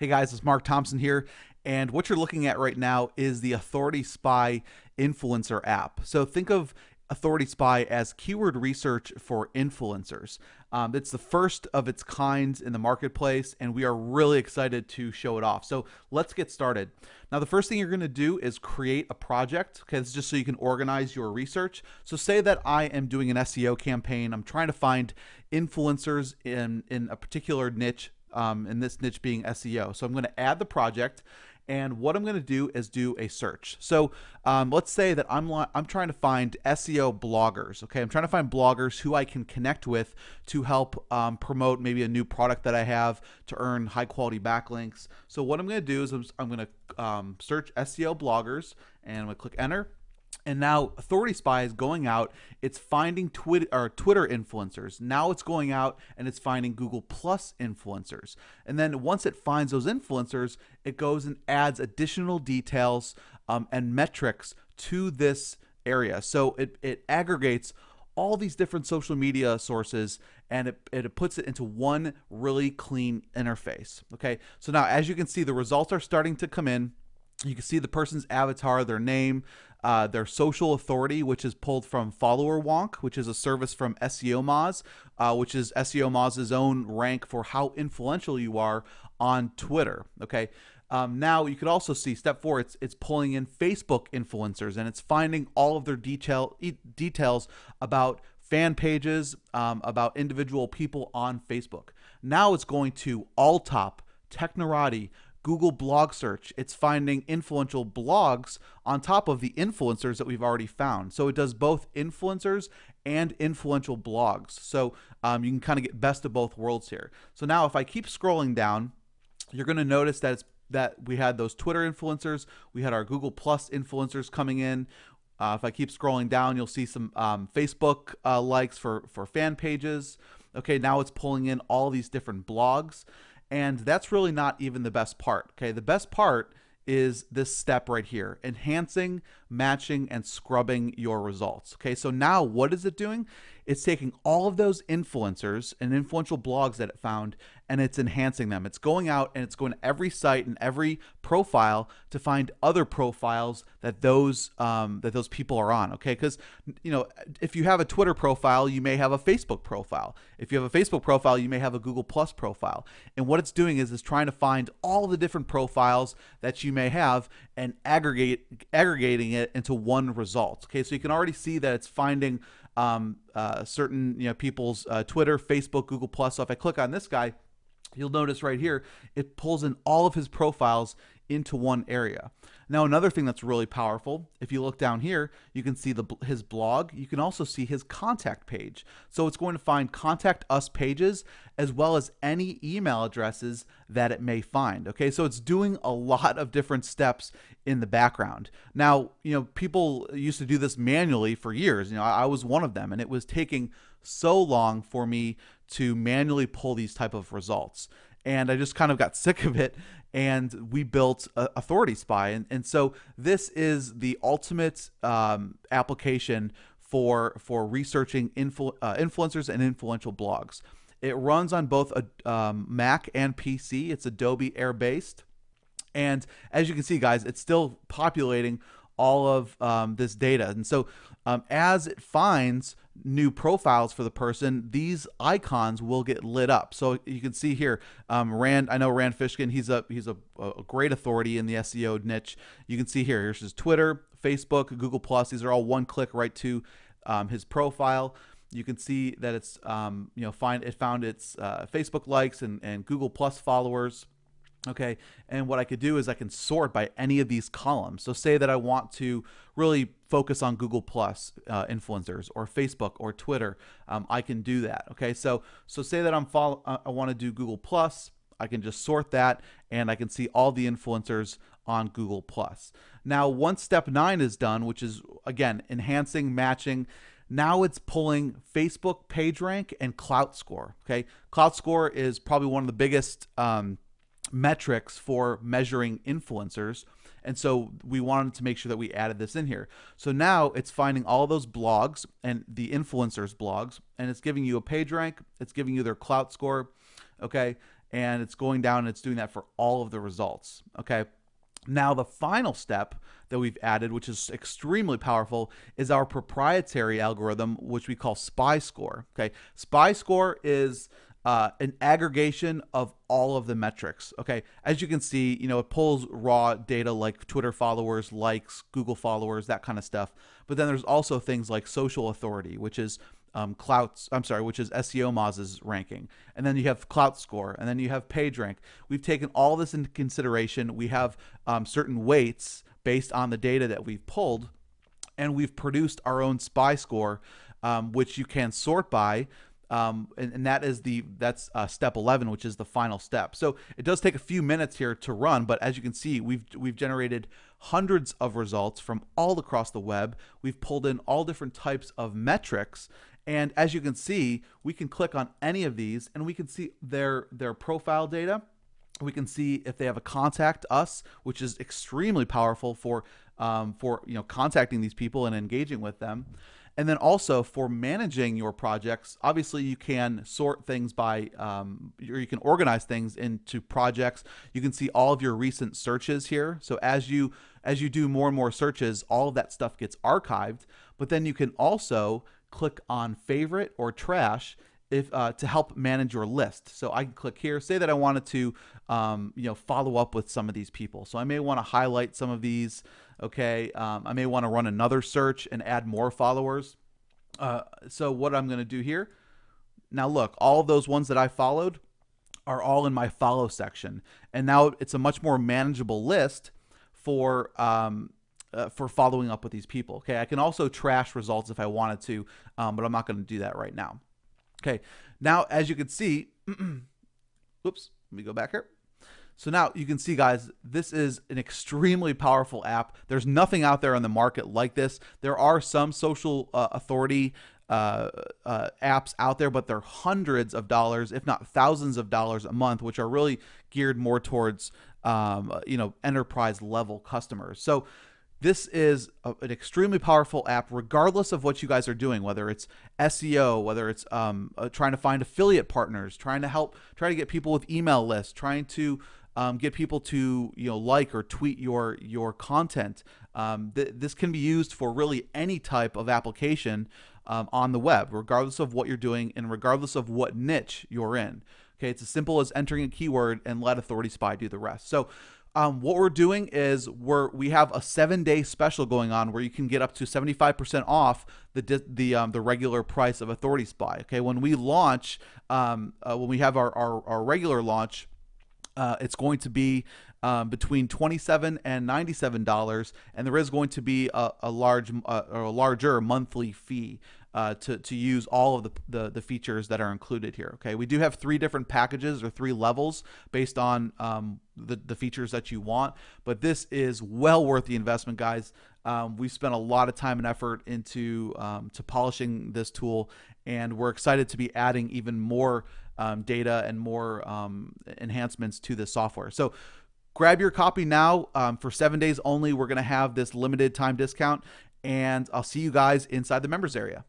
Hey guys, it's Mark Thompson here, and what you're looking at right now is the Authority Spy influencer app. So think of Authority Spy as keyword research for influencers. It's the first of its kind in the marketplace, and we are really excited to show it off. So let's get started. Now, the first thing you're going to do is create a project. Okay, this is just so you can organize your research. So say that I am doing an SEO campaign. I'm trying to find influencers in a particular niche. And this niche being SEO. So I'm going to add the project, and what I'm going to do is do a search. So let's say that I'm trying to find SEO bloggers. Okay, I'm trying to find bloggers who I can connect with to help promote maybe a new product that I have to earn high quality backlinks. So what I'm going to do is I'm going to search SEO bloggers, and I'm going to click enter. And now Authority Spy is going out, it's finding Twitter influencers. Now it's going out and it's finding Google+ influencers. And then once it finds those influencers, it goes and adds additional details and metrics to this area. So it aggregates all these different social media sources, and it puts it into one really clean interface. Okay, so now as you can see, the results are starting to come in. You can see the person's avatar, their name, their social authority, which is pulled from Follower Wonk, which is a service from SEOmoz, which is SEOmoz's own rank for how influential you are on Twitter. Okay. Now you could also see step four, it's pulling in Facebook influencers, and it's finding all of their details about fan pages, about individual people on Facebook. Now it's going to all top, Technorati, Google blog search. It's finding influential blogs on top of the influencers that we've already found. So it does both influencers and influential blogs. So you can kind of get best of both worlds here. So now if I keep scrolling down, you're going to notice that we had those Twitter influencers. We had our Google+ influencers coming in. If I keep scrolling down, you'll see some Facebook likes for fan pages. Okay, now it's pulling in all these different blogs. And that's really not even the best part. Okay, the best part is this step right here, enhancing, matching, and scrubbing your results. Okay, so now what is it doing? It's taking all of those influencers and influential blogs that it found, and it's enhancing them. It's going out and it's going to every site and every profile to find other profiles that those people are on. Okay, because you know, if you have a Twitter profile, you may have a Facebook profile. If you have a Facebook profile, you may have a Google+ profile. And what it's doing is trying to find all the different profiles that you may have and aggregating it into one result. Okay, so you can already see that it's finding certain people's Twitter, Facebook, Google+. So if I click on this guy, you'll notice right here, it pulls in all of his profiles into one area. Now, another thing that's really powerful, if you look down here, you can see his blog. You can also see his contact page. So it's going to find contact us pages as well as any email addresses that it may find. Okay, so it's doing a lot of different steps in the background. Now, you know, people used to do this manually for years. You know, I was one of them, and it was taking so long for me to manually pull these type of results. And I just kind of got sick of it, and we built Authority Spy. And so this is the ultimate application for researching influencers and influential blogs. It runs on both a Mac and PC. It's Adobe Air based. And as you can see, guys, it's still populating all of this data. And so as it finds new profiles for the person, these icons will get lit up. So you can see here, I know Rand Fishkin, he's a great authority in the SEO niche. You can see here, here's his Twitter, Facebook, Google+. These are all one click right to his profile. You can see that it's, you know, it found its Facebook likes and Google+ followers. Okay, and what I could do is I can sort by any of these columns. So say that I want to really focus on Google+ influencers or Facebook or Twitter, I can do that. Okay, so say that I want to do Google+, I can just sort that, and I can see all the influencers on Google+. Now, once step 9 is done, which is again enhancing, matching, now it's pulling Facebook PageRank and Klout Score. Okay, Klout Score is probably one of the biggest metrics for measuring influencers, and so we wanted to make sure that we added this in here. So now it's finding all those blogs and the influencers blogs, and it's giving you a page rank, it's giving you their Klout Score. Okay, and it's going down and it's doing that for all of the results. Okay. Now the final step that we've added, which is extremely powerful, is our proprietary algorithm, which we call Spy Score. Okay. Spy Score is an aggregation of all of the metrics. Okay. As you can see, you know, it pulls raw data like Twitter followers, likes, Google followers, that kind of stuff. But then there's also things like social authority, which is which is SEOmoz's ranking. And then you have Klout Score, and then you have PageRank. We've taken all this into consideration. We have certain weights based on the data that we've pulled, and we've produced our own Spy Score, which you can sort by. And that's step 11, which is the final step. So it does take a few minutes here to run, but as you can see, we've generated hundreds of results from all across the web. We've pulled in all different types of metrics. And as you can see, we can click on any of these and we can see their profile data. We can see if they have a contact us, which is extremely powerful for you know, contacting these people and engaging with them. And then also for managing your projects, obviously you can sort things by, or you can organize things into projects. You can see all of your recent searches here. So as you do more and more searches, all of that stuff gets archived, but then you can also click on favorite or trash to help manage your list. So I can click here, say that I wanted to, you know, follow up with some of these people. So I may want to highlight some of these. Okay. I may want to run another search and add more followers. So what I'm going to do here now, look, all of those ones that I followed are all in my follow section. And now it's a much more manageable list for following up with these people. Okay. I can also trash results if I wanted to, but I'm not going to do that right now. Okay, now as you can see, whoops, let me go back here. So now you can see, guys, this is an extremely powerful app. There's nothing out there on the market like this. There are some social authority apps out there, but they're hundreds of dollars, if not thousands of dollars a month, which are really geared more towards you know, enterprise level customers. So this is an extremely powerful app, regardless of what you guys are doing, whether it's SEO, whether it's trying to find affiliate partners, trying to get people with email lists, trying to get people to, you know, like or tweet your content. This can be used for really any type of application on the web, regardless of what you're doing and regardless of what niche you're in. Okay, it's as simple as entering a keyword and let Authority Spy do the rest. So what we're doing is we have a 7-day special going on where you can get up to 75% off the regular price of Authority Spy. Okay, when we launch, when we have our regular launch, it's going to be between $27 and $97, and there is going to be a larger monthly fee to use all of the features that are included here. Okay, we do have 3 different packages or 3 levels based on the features that you want, but this is well worth the investment, guys. We spent a lot of time and effort into to polishing this tool, and we're excited to be adding even more data and more enhancements to this software. So grab your copy now. For 7 days only, we're going to have this limited time discount, and I'll see you guys inside the members area.